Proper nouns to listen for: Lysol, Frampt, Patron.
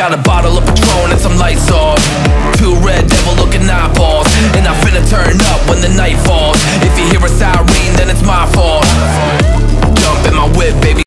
Got a bottle of Patron and some Lysol. Two red devil looking eyeballs, and I finna turn up when the night falls.